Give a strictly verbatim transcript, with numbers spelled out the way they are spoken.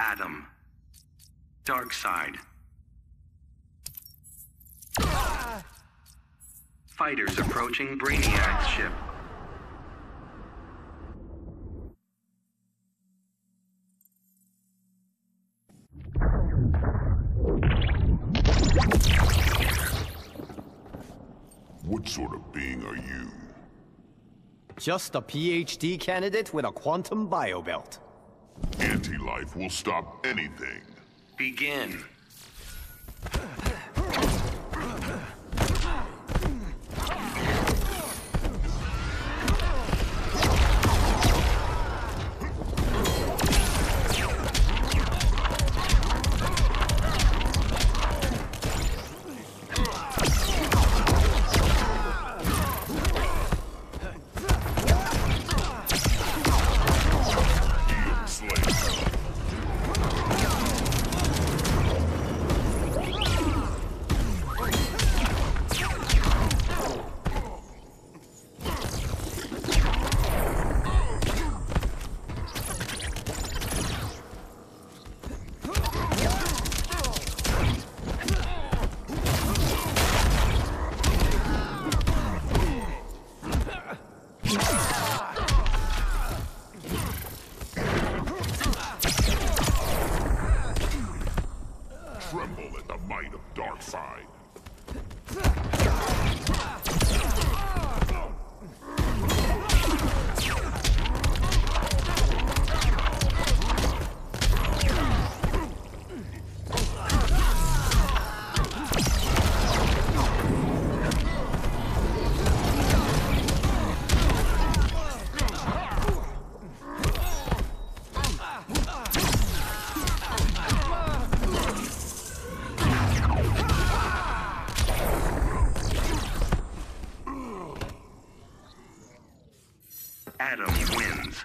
Atom. Darkseid. Ah! Fighters approaching Brainiac's ship. What sort of being are you? Just a P H D candidate with a quantum biobelt. Anti-life will stop anything. Begin. Tremble at the might of Darkseid. Atom wins.